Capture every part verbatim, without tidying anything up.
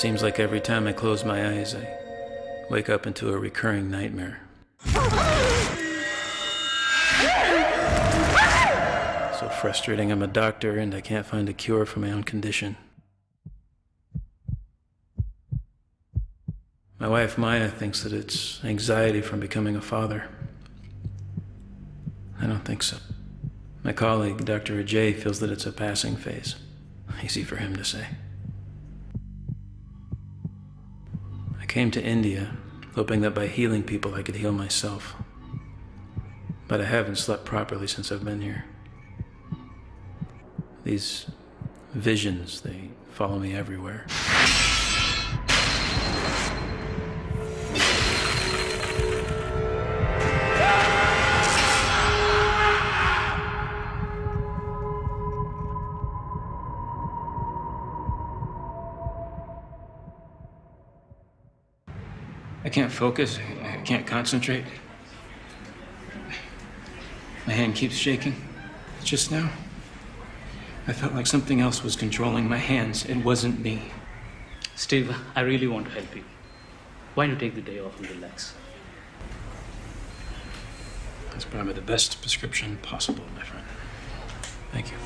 Seems like every time I close my eyes, I wake up into a recurring nightmare. So frustrating, I'm a doctor and I can't find a cure for my own condition. My wife, Maya, thinks that it's anxiety from becoming a father. I don't think so. My colleague, Doctor Ajay, feels that it's a passing phase. Easy for him to say. I came to India, hoping that by healing people I could heal myself. But I haven't slept properly since I've been here. These visions, they follow me everywhere. I can't focus, I can't concentrate. My hand keeps shaking. Just now, I felt like something else was controlling my hands. It wasn't me. Steve, I really want to help you. Why don't you take the day off and relax? That's probably the best prescription possible, my friend. Thank you.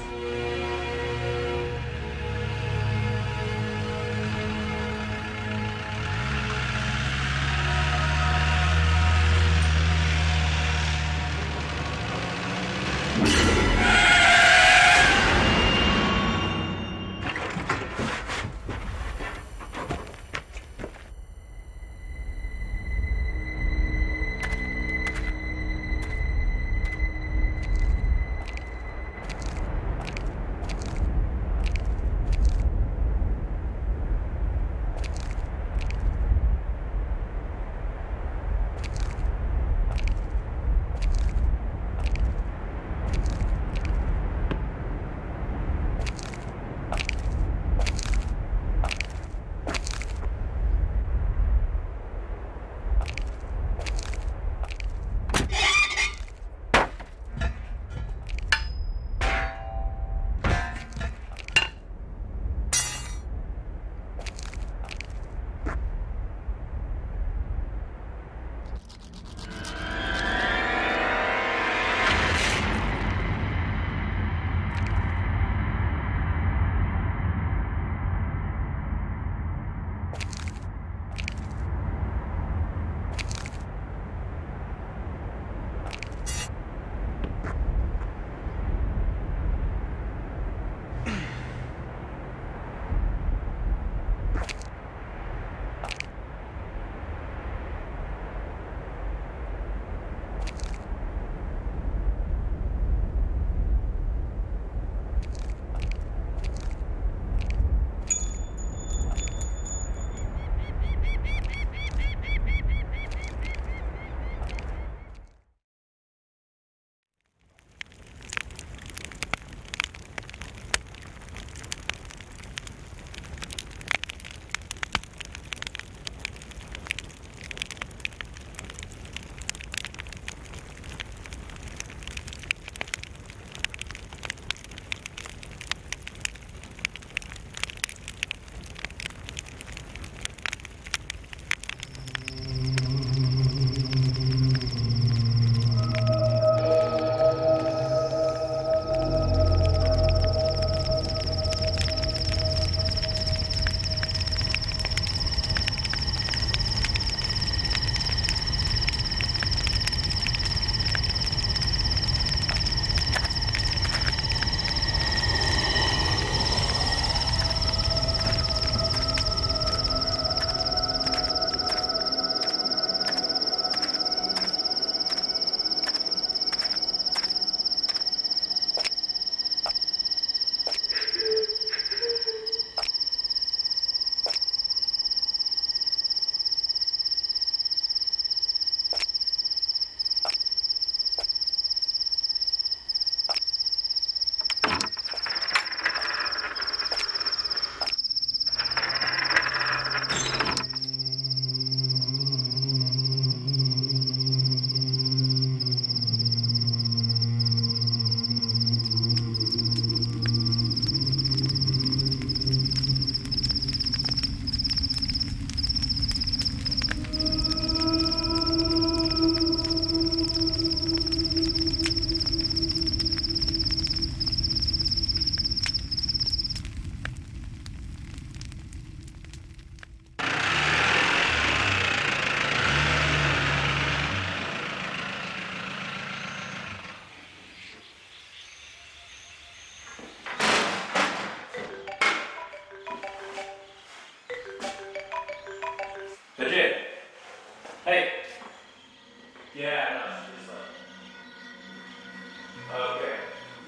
Okay.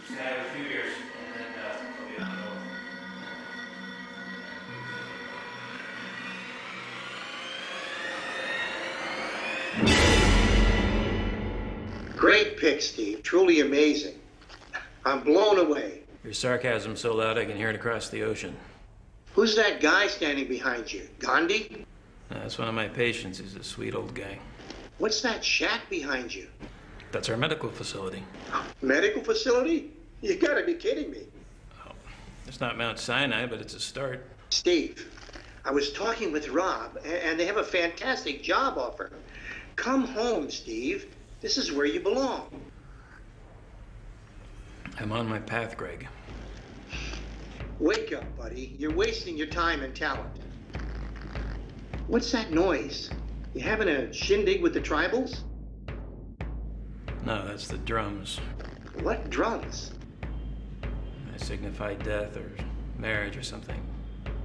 It's going to have a few years, and then uh, it'll be on the road. Great pick, Steve. Truly amazing. I'm blown away. Your sarcasm's so loud I can hear it across the ocean. Who's that guy standing behind you? Gandhi? No, that's one of my patients. He's a sweet old guy. What's that shack behind you? That's our medical facility. Medical facility? You gotta be kidding me. Oh, it's not Mount Sinai, but it's a start. Steve, I was talking with Rob, and they have a fantastic job offer. Come home, Steve. This is where you belong. I'm on my path, Greg. Wake up, buddy. You're wasting your time and talent. What's that noise? You having a shindig with the tribals? No, that's the drums. What drums? They signify death or marriage or something.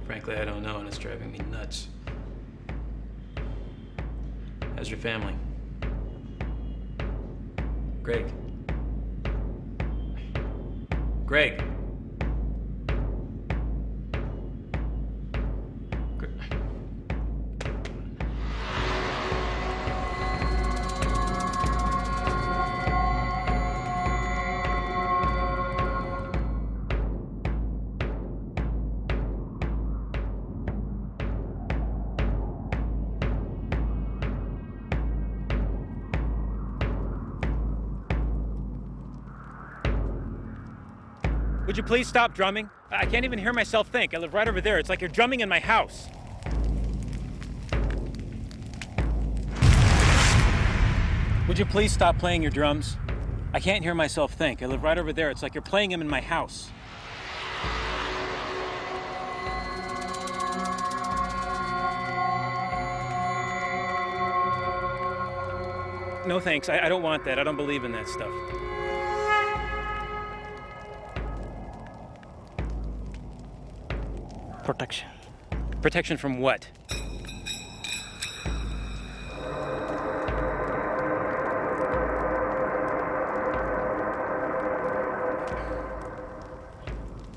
Frankly, I don't know, and it's driving me nuts. How's your family? Greg. Greg. Would you please stop drumming? I can't even hear myself think. I live right over there. It's like you're drumming in my house. Would you please stop playing your drums? I can't hear myself think. I live right over there. It's like you're playing them in my house. No thanks. I, I don't want that. I don't believe in that stuff. Protection. Protection from what?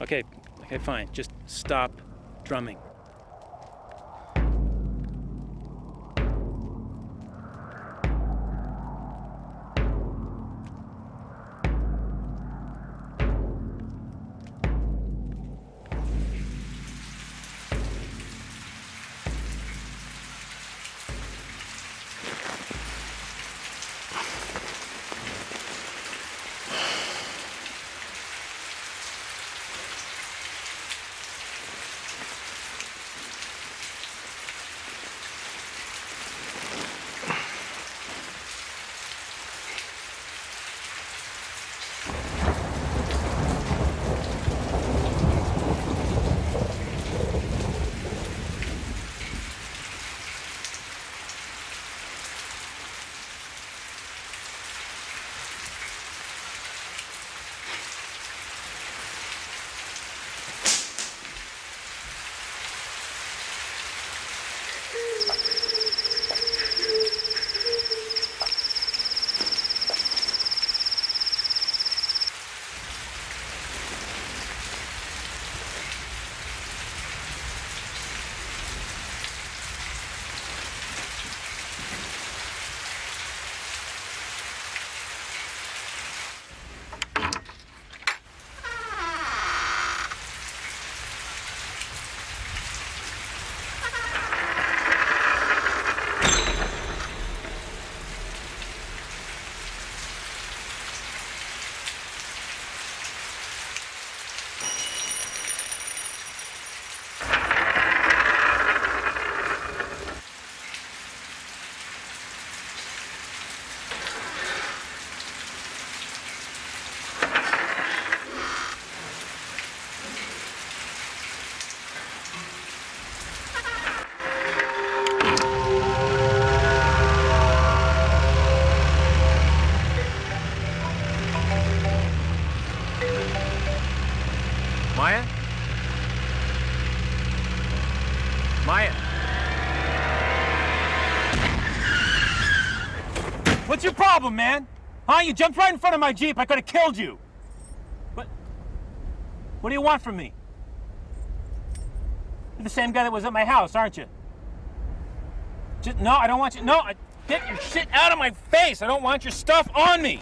Okay, okay, fine. Just stop drumming. What's your problem, man? Huh? You jumped right in front of my Jeep. I could have killed you. What? What do you want from me? You're the same guy that was at my house, aren't you? Just, no, I don't want you. No, I, get your shit out of my face. I don't want your stuff on me.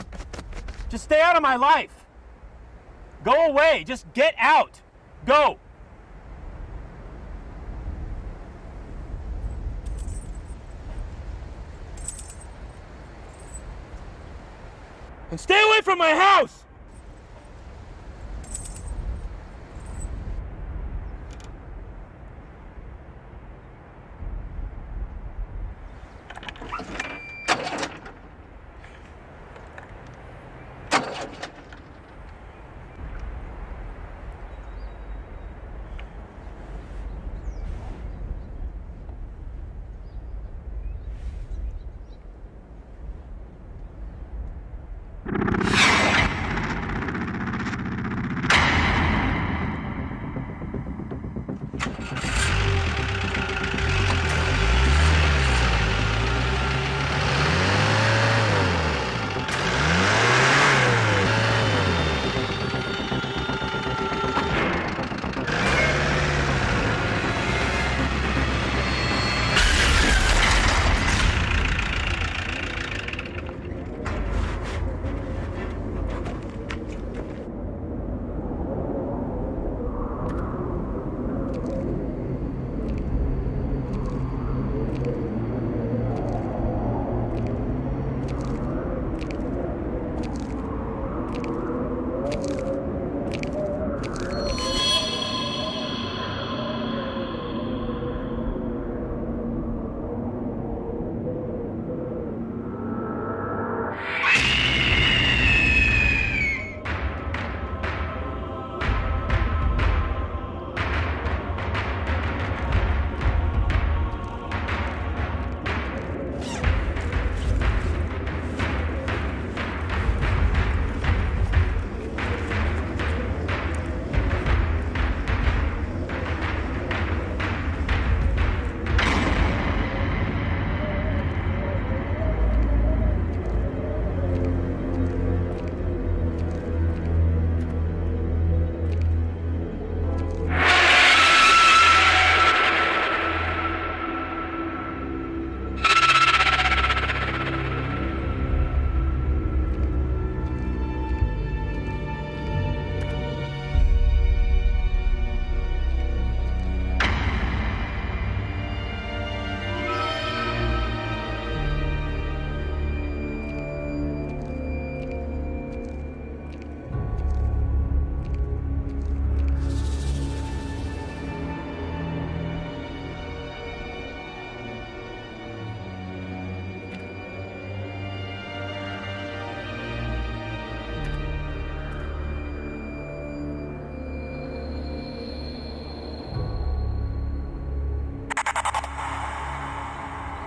Just stay out of my life. Go away. Just get out. Go. And stay away from my house!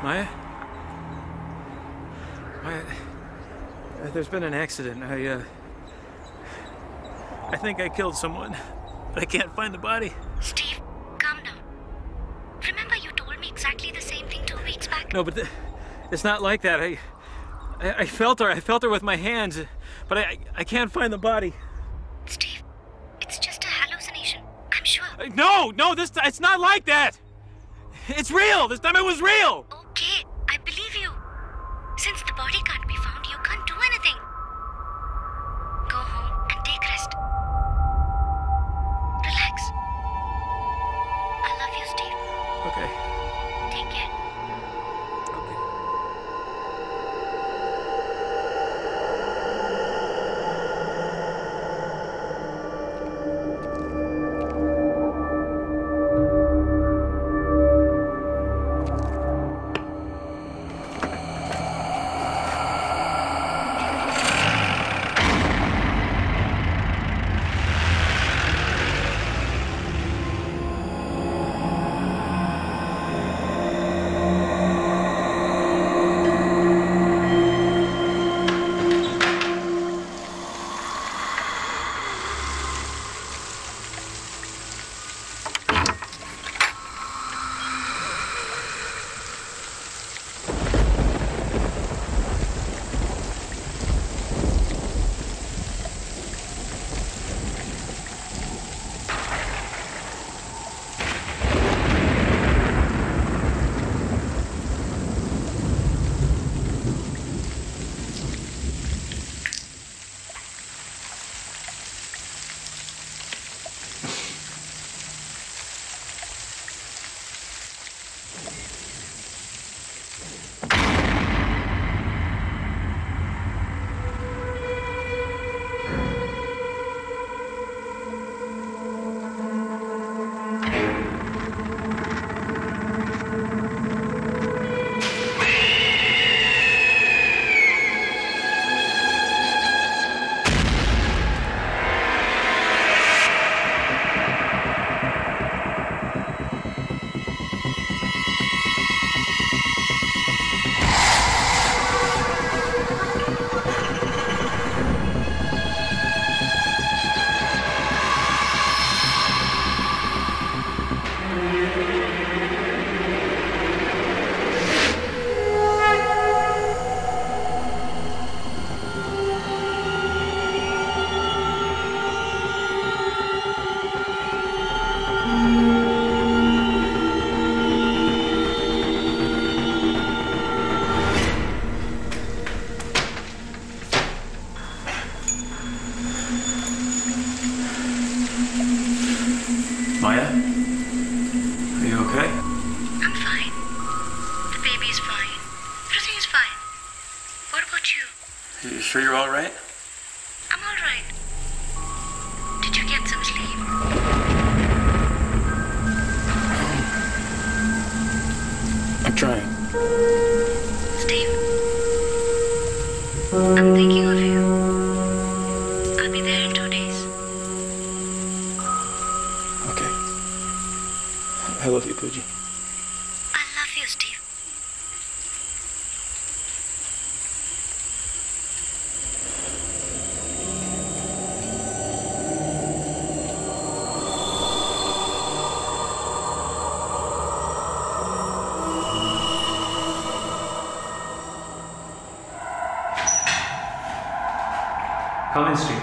Maya? Maya, there's been an accident. I, uh, I think I killed someone, but I can't find the body. Steve, calm down. Remember you told me exactly the same thing two weeks back? No, but th it's not like that. I, I, I felt her. I felt her with my hands, but I, I, I can't find the body. Steve, it's just a hallucination. I'm sure. No, no, this, it's not like that. It's real. This time it was real. Oh. Since the body can't be found, you can't do anything. Go home and take rest. Relax. I love you, Steve. Okay. Take care. You sure you're all right? I'm all right. Did you get some sleep? I'm trying. Steve, I'm thinking of you. I'll be there in two days. Okay. I love you, Pooji. I love you, Steve. Come in, Steve. I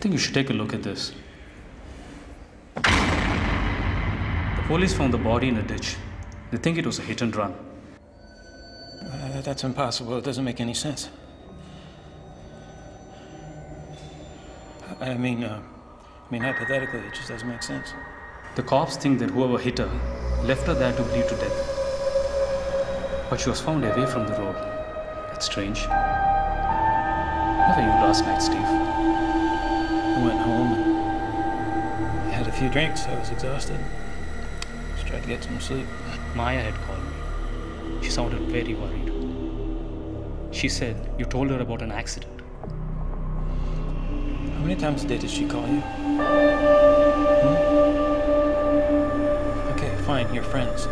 think you should take a look at this. The police found the body in a ditch. They think it was a hit and run. Uh, that's impossible. It doesn't make any sense. I mean, uh, I mean, hypothetically, it just doesn't make sense. The cops think that whoever hit her left her there to bleed to death. But she was found away from the road. That's strange. Where were you last night, Steve? I went home and had a few drinks. I was exhausted. Just tried to get some sleep. Maya had called me. She sounded very worried. She said you told her about an accident. How many times a day did she call you? Hmm? Okay, fine. You're friends.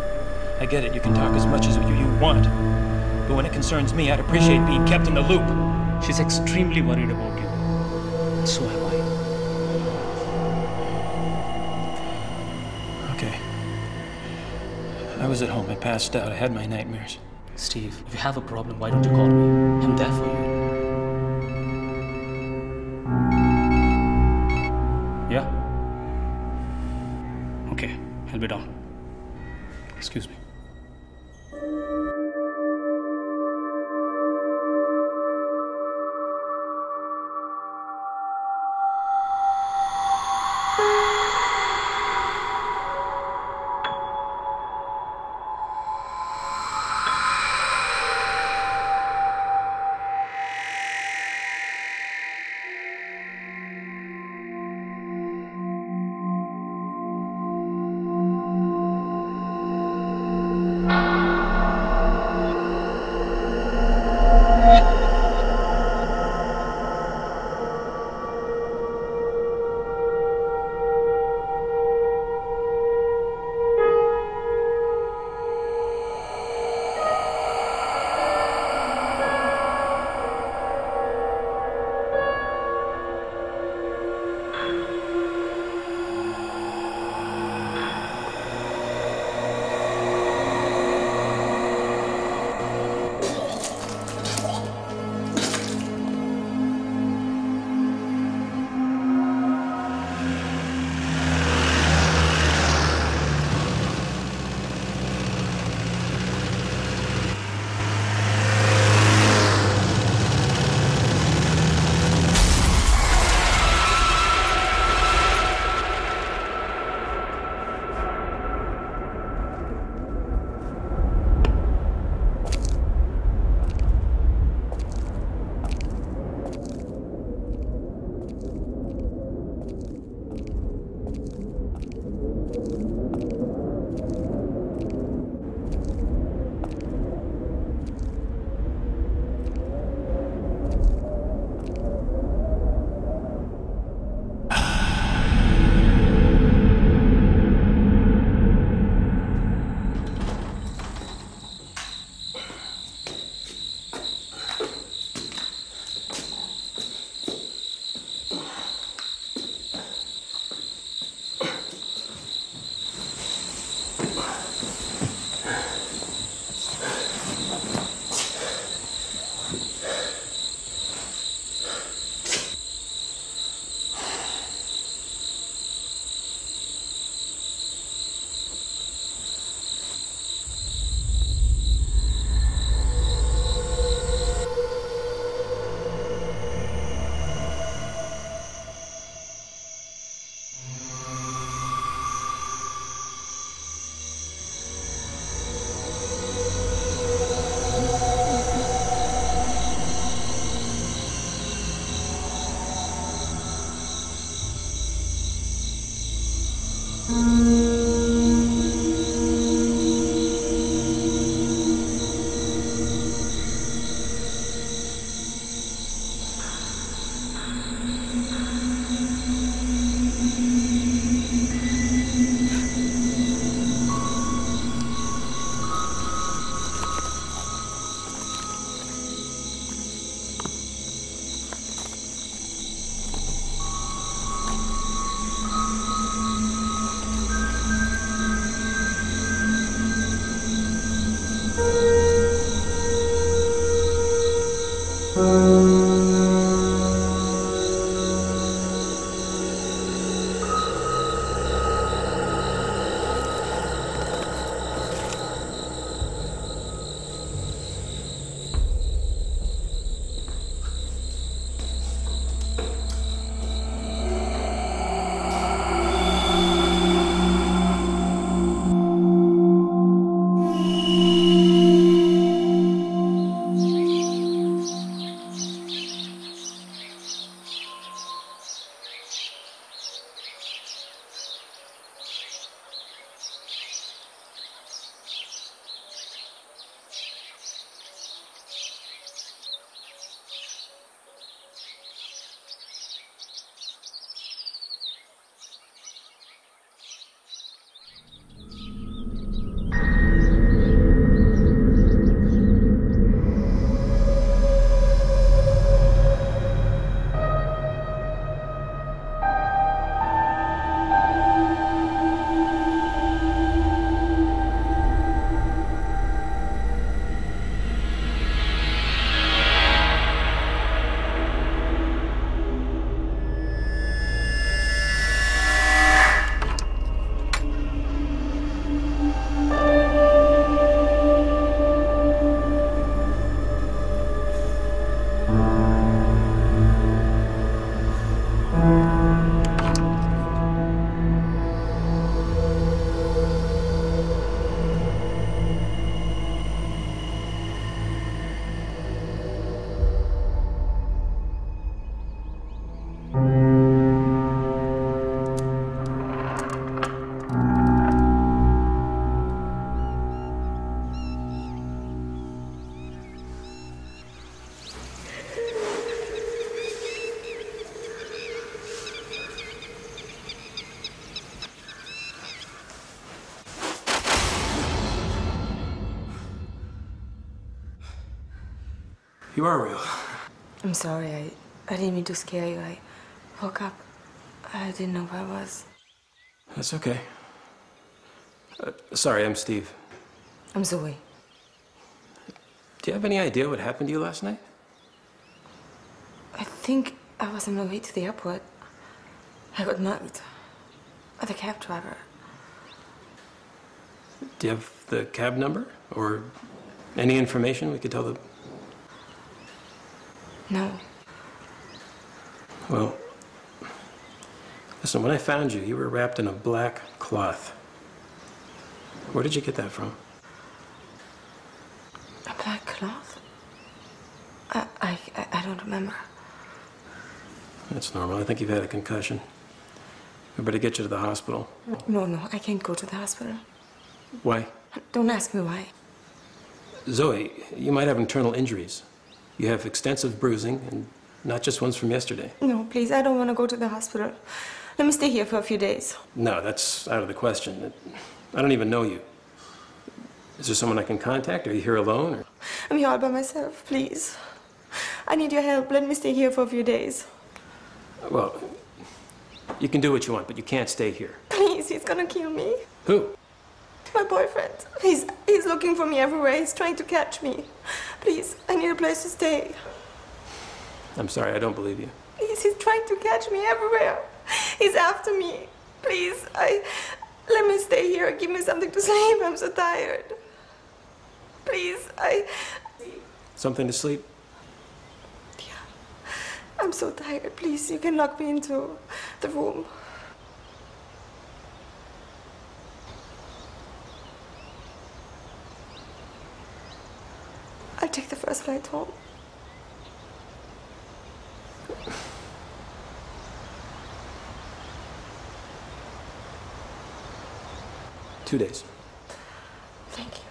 I get it, you can talk as much as you, you want. But when it concerns me, I'd appreciate being kept in the loop. She's extremely worried about you. And so am I. Okay. I was at home, I passed out, I had my nightmares. Steve, if you have a problem, why don't you call me? I'm there for you. Yeah? Okay, I'll be down. Excuse me. You are real. I'm sorry, I, I didn't mean to scare you. I woke up. I didn't know where I was. That's okay. Uh, sorry, I'm Steve. I'm Zoe. Do you have any idea what happened to you last night? I think I was on my way to the airport. I got mugged by the cab driver. Do you have the cab number or any information we could tell the... No. Well, listen, when I found you, you were wrapped in a black cloth. Where did you get that from? A black cloth? I, I, I don't remember. That's normal. I think you've had a concussion. We better get you to the hospital. No, no, I can't go to the hospital. Why? Don't ask me why. Zoe, you might have internal injuries. You have extensive bruising, and not just ones from yesterday. No, please, I don't want to go to the hospital. Let me stay here for a few days. No, that's out of the question. I don't even know you. Is there someone I can contact? Are you here alone? Or... I'm here all by myself, please. I need your help. Let me stay here for a few days. Well, you can do what you want, but you can't stay here. Please, he's gonna kill me. Who? My boyfriend. He's, he's looking for me everywhere. He's trying to catch me. Please, I need a place to stay. I'm sorry, I don't believe you. Please, he's trying to catch me everywhere. He's after me. Please, I, let me stay here. Give me something to sleep. I'm so tired. Please, I... Something to sleep? Yeah. I'm so tired. Please, you can lock me into the room. I'll take the first flight home. Two days. Thank you.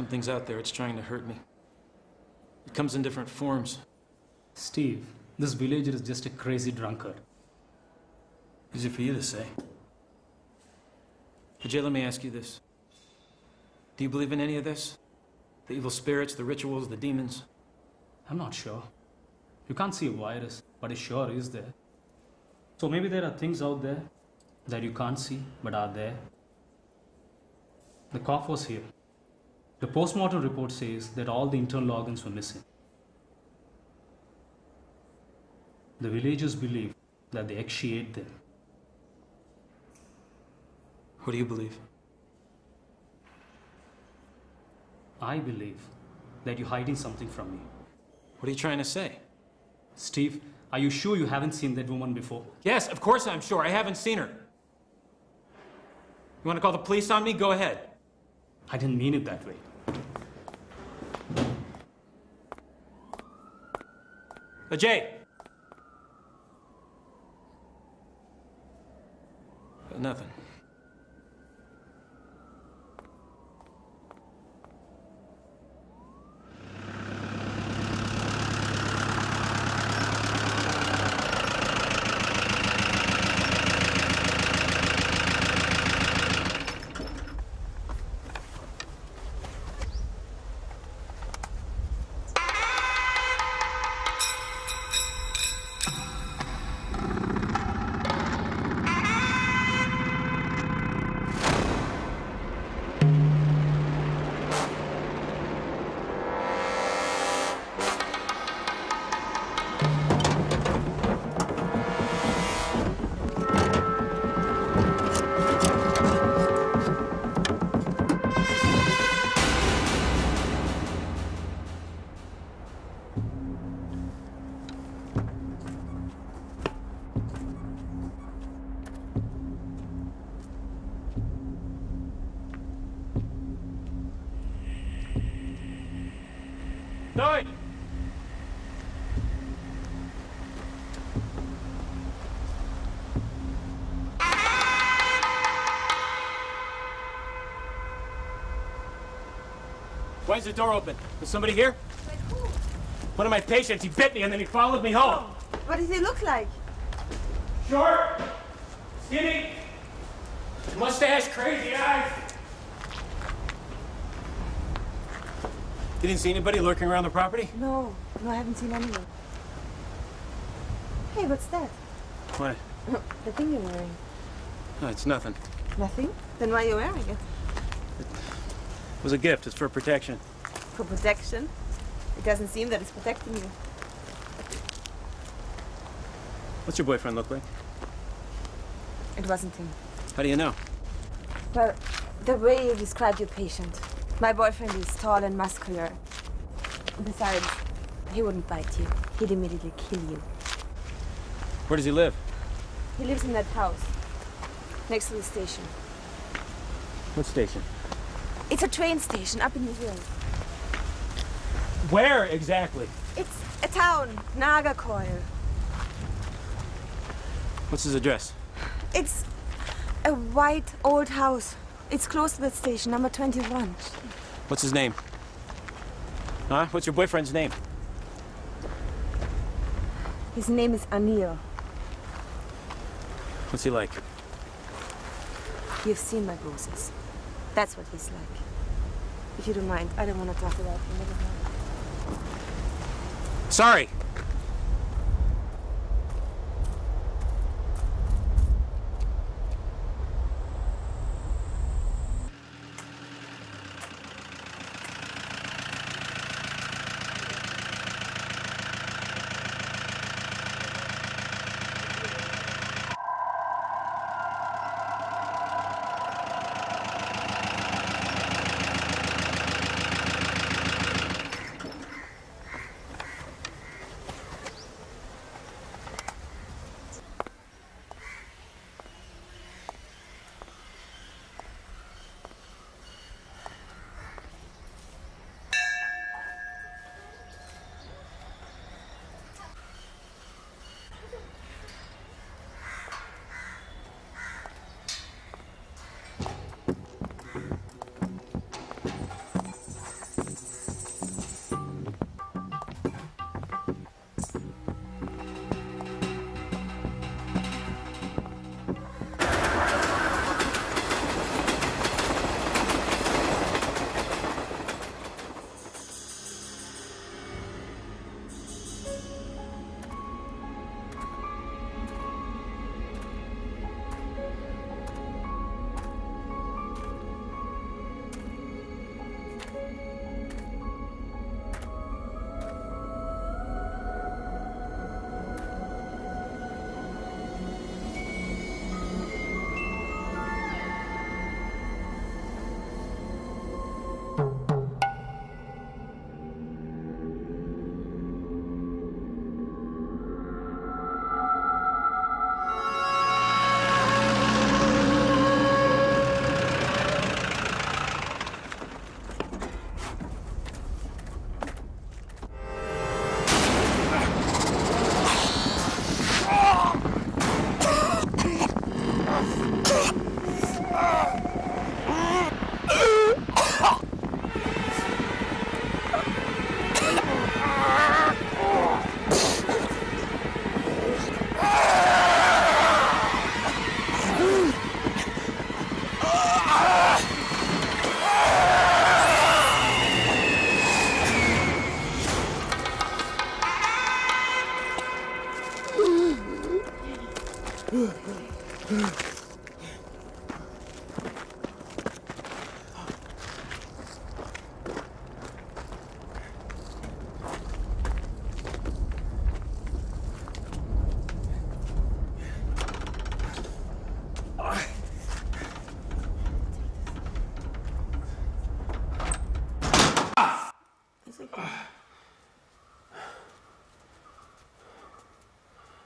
Something's out there. It's trying to hurt me. It comes in different forms. Steve, this villager is just a crazy drunkard. Easy for you to say. Ajay, let me ask you this. Do you believe in any of this? The evil spirits, the rituals, the demons? I'm not sure. You can't see a virus, but it sure is there. So maybe there are things out there that you can't see, but are there. The cough was here. The post-mortem report says that all the internal organs were missing. The villagers believe that they expiated them. What do you believe? I believe that you're hiding something from me. What are you trying to say? Steve, are you sure you haven't seen that woman before? Yes, of course I'm sure. I haven't seen her. You want to call the police on me? Go ahead. I didn't mean it that way. Ajay! Nothing. Why is the door open? Is somebody here? Like who? One of my patients. He bit me and then he followed me home. Oh. What does he look like? Short, skinny, mustache, crazy eyes. You didn't see anybody lurking around the property? No, no, I haven't seen anyone. Hey, what's that? What? The thing you're wearing. No, it's nothing. Nothing? Then why are you wearing it? It was a gift. It's for protection. For protection? It doesn't seem that it's protecting you. What's your boyfriend look like? It wasn't him. How do you know? Well, the way you described your patient. My boyfriend is tall and muscular. Besides, he wouldn't bite you. He'd immediately kill you. Where does he live? He lives in that house, next to the station. What station? It's a train station up in New York. Where exactly? It's a town, Nagercoil. What's his address? It's a white old house. It's close to that station, number twenty-one. What's his name? Huh? What's your boyfriend's name? His name is Anil. What's he like? You've seen my bruises. That's what he's like. If you don't mind, I don't want to talk about him. Sorry.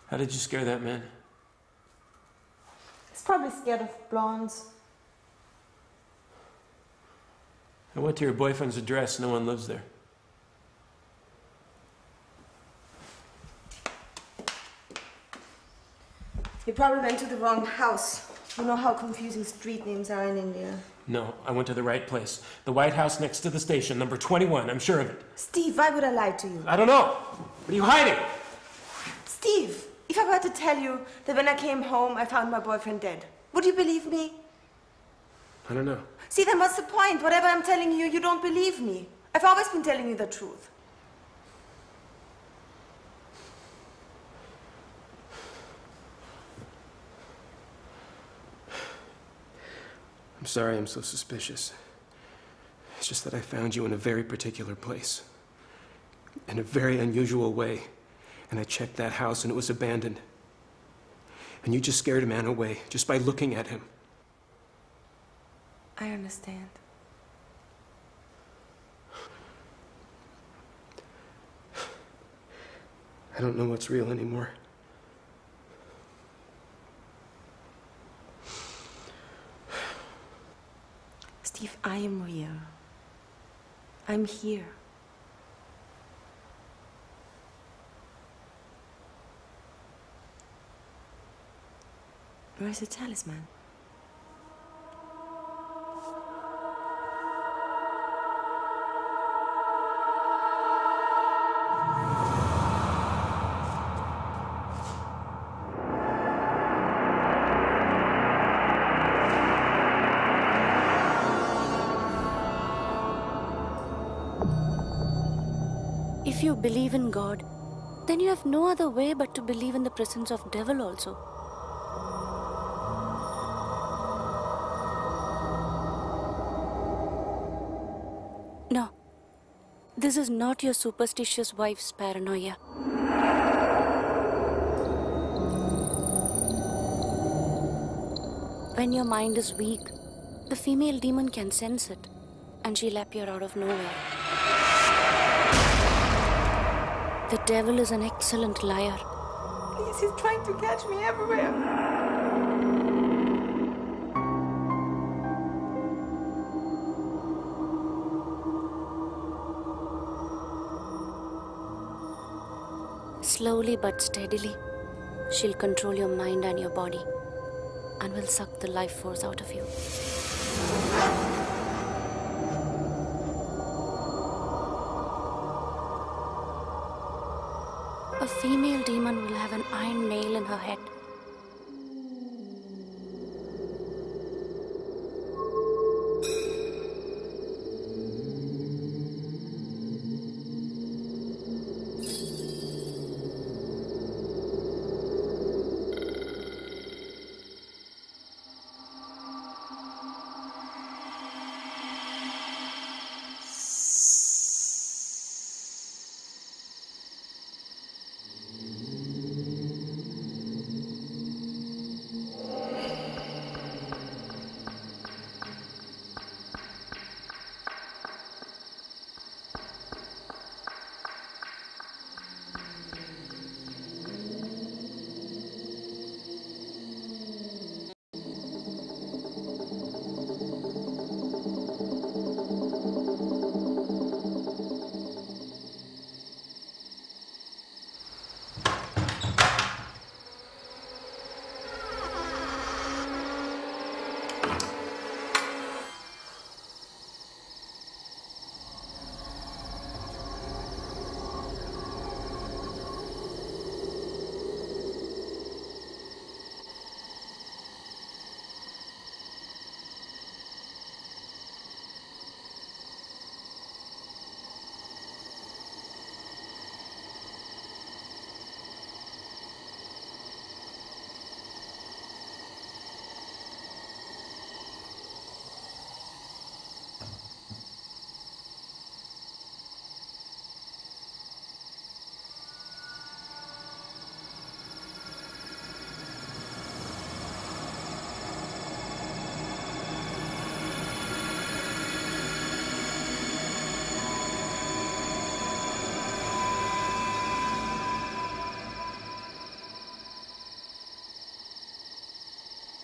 How did you scare that man? He's probably scared of blondes. I went to your boyfriend's address. No one lives there. You probably went to the wrong house. You know how confusing street names are in India. No, I went to the right place. The White House next to the station, number twenty-one. I'm sure of it. Steve, why would I lie to you? I don't know. What are you hiding? Steve! If I were to tell you that when I came home, I found my boyfriend dead, would you believe me? I don't know. See, then what's the point? Whatever I'm telling you, you don't believe me. I've always been telling you the truth. I'm sorry I'm so suspicious. It's just that I found you in a very particular place, in a very unusual way. And I checked that house, and it was abandoned. And you just scared a man away just by looking at him. I understand. I don't know what's real anymore. Steve, I am real. I'm here. Where is the talisman? If you believe in God, then you have no other way but to believe in the presence of devil also. No, this is not your superstitious wife's paranoia. When your mind is weak, the female demon can sense it, and she'll appear out of nowhere. The devil is an excellent liar. Please, he's trying to catch me everywhere. Slowly but steadily, she'll control your mind and your body, and will suck the life force out of you. A female demon will have an iron nail in her head.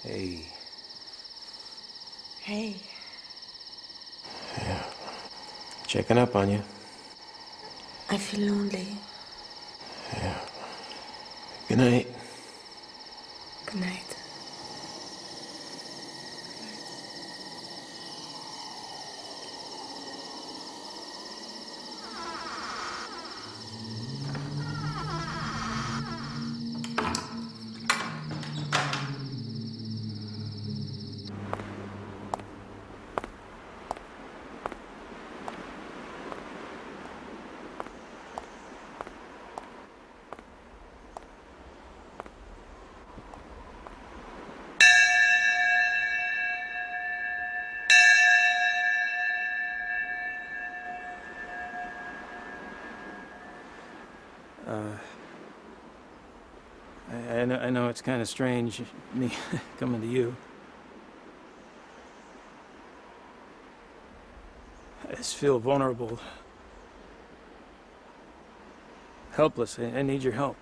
Hey. Hey. Yeah. Checking up on you. I feel lonely. Yeah. Good night. Good night. Uh, I, I, know, I know it's kind of strange, me coming to you. I just feel vulnerable. Helpless. I, I need your help.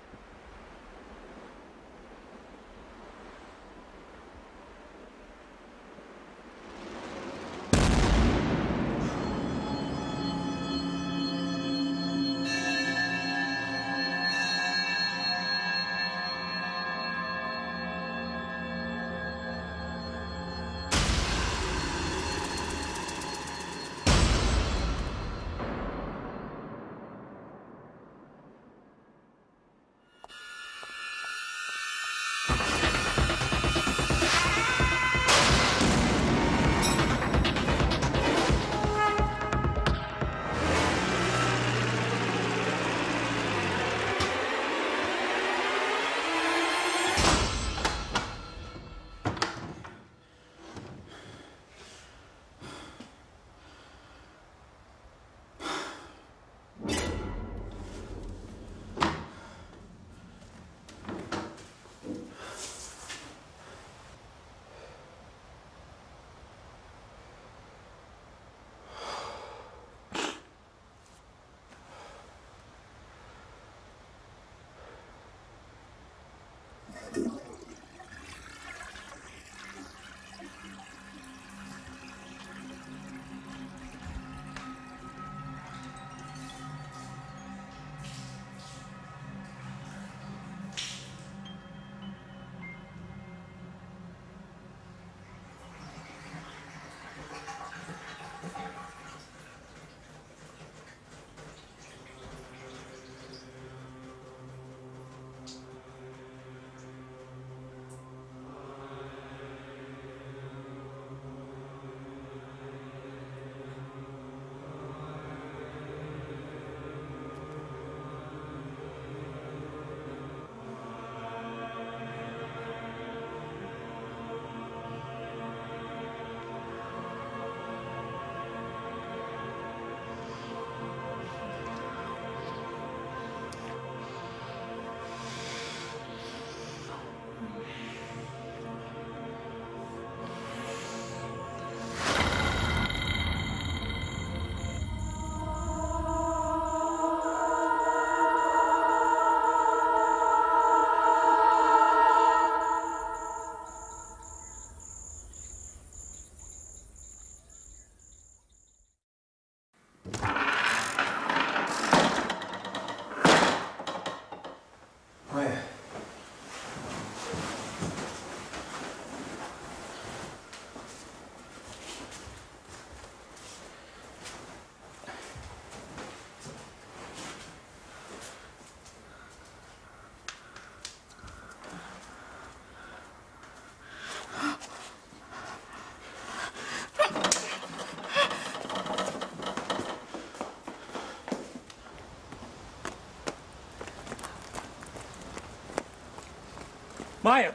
Maya!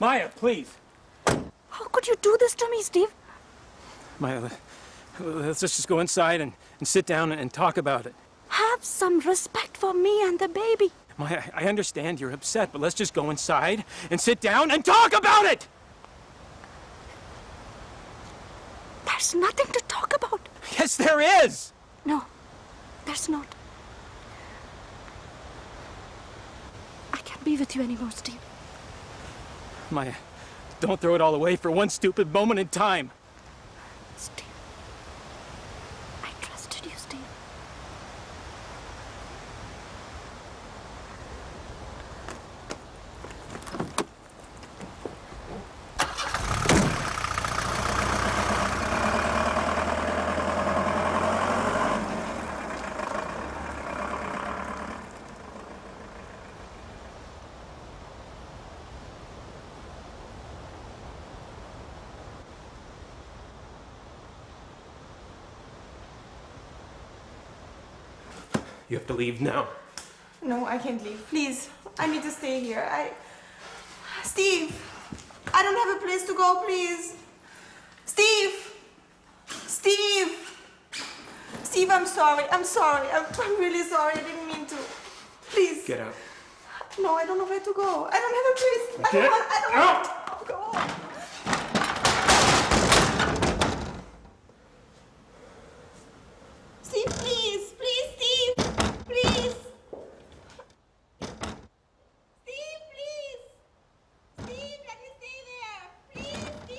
Maya, please! How could you do this to me, Steve? Maya, let's just go inside and, and sit down and talk about it. Have some respect for me and the baby. Maya, I understand you're upset, but let's just go inside and sit down and talk about it! There's nothing to talk about. Yes, there is! No, there's not. Be with you anymore, Steve. Maya, don't throw it all away for one stupid moment in time. Steve. I trusted you, Steve. You have to leave now. No, I can't leave. Please, I need to stay here. I... Steve! I don't have a place to go, please! Steve! Steve! Steve, I'm sorry. I'm sorry. I'm, I'm really sorry. I didn't mean to. Please. Get out. No, I don't know where to go. I don't have a place. I don't want... I don't want to go. Steve, please. Please, Steve. Please! Steve, please! Steve, let me stay there! Please, Steve! Steve! Steve!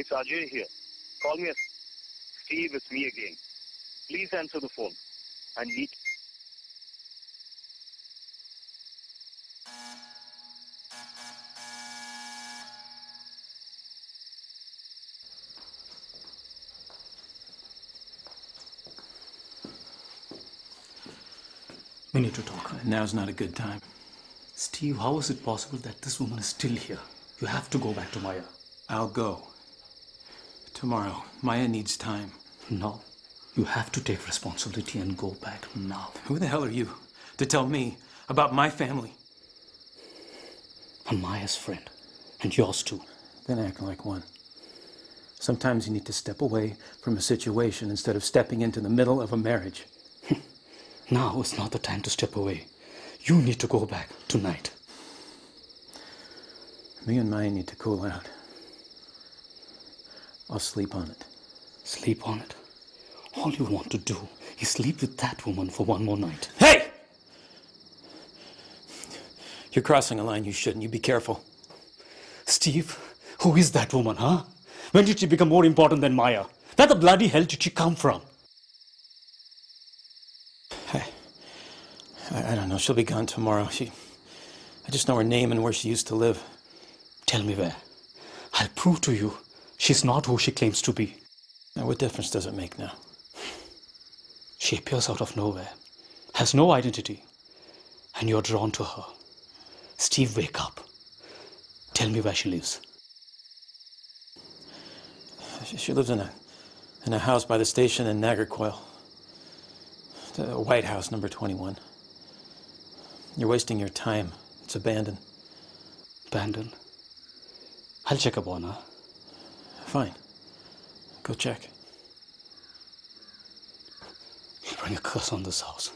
It's Ajay here. Call me. Steve, it's me again. Please answer the phone. I need... We need to talk. Now's not a good time. Steve, how is it possible that this woman is still here? You have to go back to Maya. I'll go. Tomorrow. Maya needs time. No. You have to take responsibility and go back now. Who the hell are you to tell me about my family? I'm Maya's friend. And yours too. Then act like one. Sometimes you need to step away from a situation instead of stepping into the middle of a marriage. Now is not the time to step away. You need to go back tonight. Me and Maya need to cool out. I'll sleep on it. Sleep on it? All you want to do is sleep with that woman for one more night. Hey! You're crossing a line you shouldn't. You be careful. Steve, who is that woman, huh? When did she become more important than Maya? Where the bloody hell did she come from? I, I, I don't know. She'll be gone tomorrow. She, I just know her name and where she used to live. Tell me where. I'll prove to you she's not who she claims to be. Now, what difference does it make now? She appears out of nowhere, has no identity, and you're drawn to her. Steve, wake up. Tell me where she lives. She lives in a, in a house by the station in Nagercoil. The White House, number twenty-one. You're wasting your time. It's abandoned. Abandoned? I'll check up on her. Fine. Go check. You'll bring a curse on this house.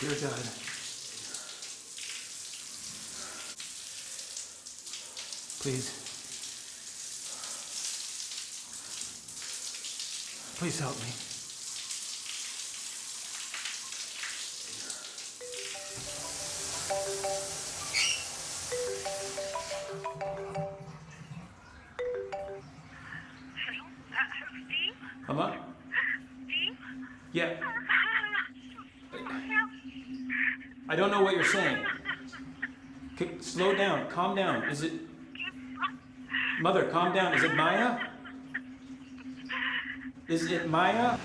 Dear God, please, please help me. Hello? Uh, Steve? Hello? Steve? Yeah. I don't know what you're saying. Okay, slow down. Calm down. Is it... Mother, calm down. Is it Maya? Is it Maya?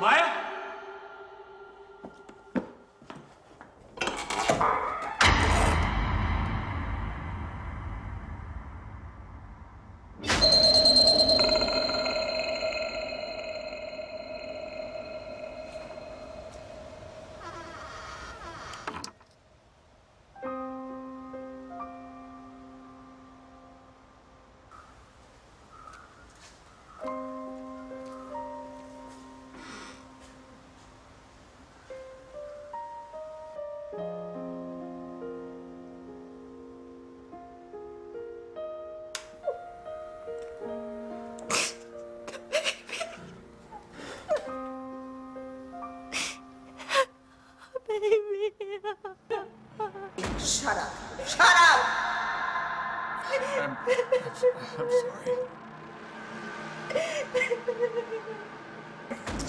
Maya? I'm, I'm sorry.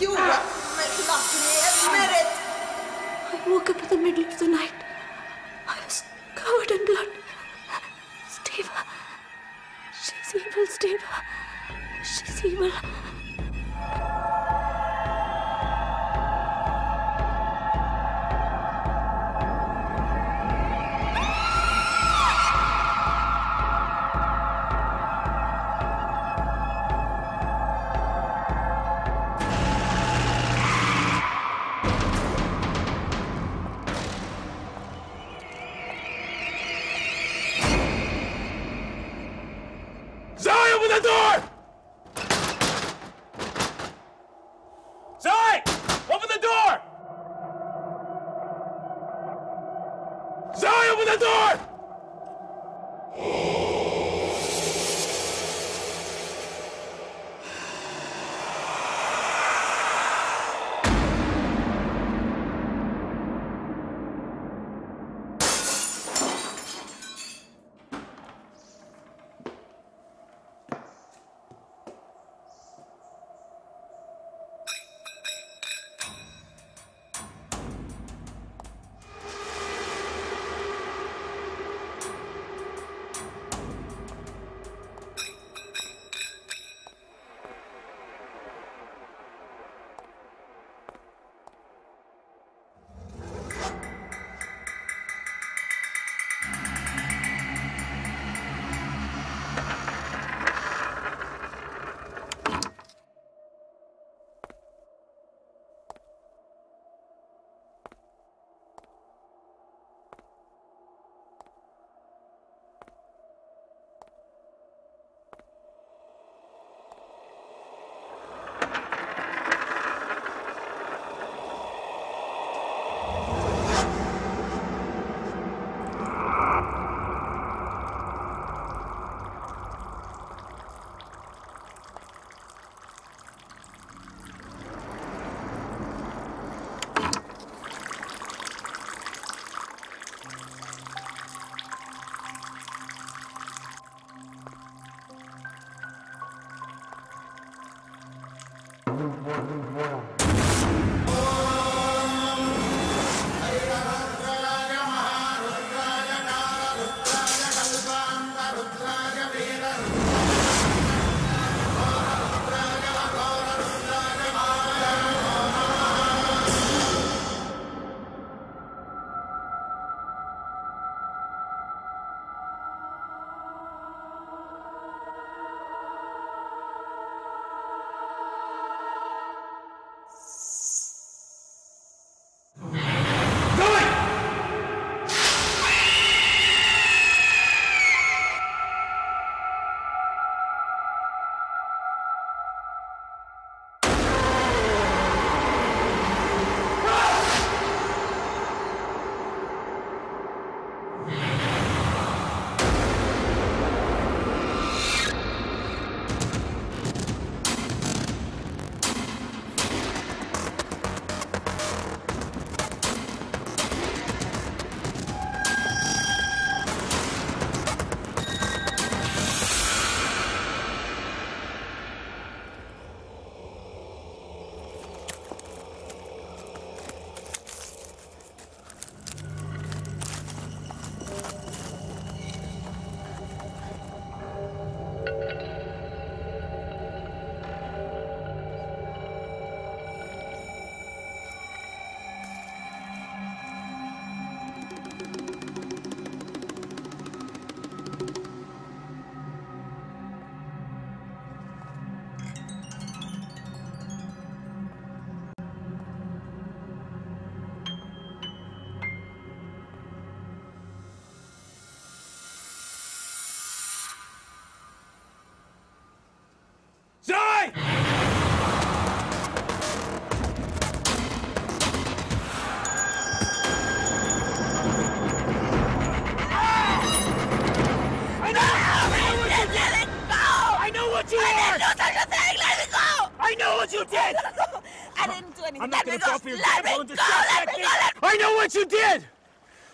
You ah. meant to love me, admit it! I woke up in the middle of the night. I was covered in blood. Steve, she's evil, Steve. She's evil.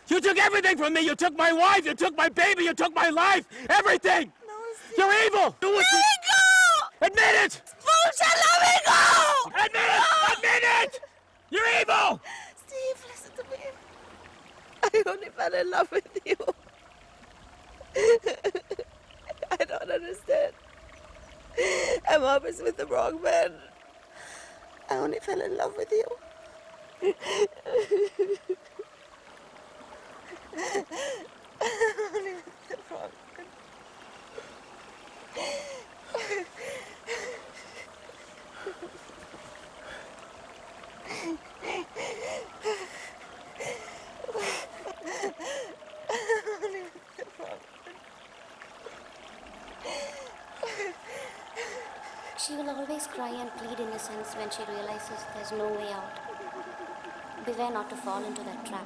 You took everything from me! You took my wife! You took my baby! You took my life! Everything! you're evil! Do what you... Let me go! Admit it! Spoocha, let me go! Admit it! No. Admit it! You're evil! Steve, listen to me. I only fell in love with you. I don't understand. I'm always with the wrong man. I only fell in love with you. I'm only with the wrong man. I'm only with the wrong man. She will always cry and plead innocence when she realizes there's no way out. Beware not to fall into that trap.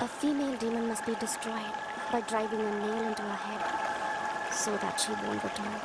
A female demon must be destroyed by driving a nail into her head, so that she won't return.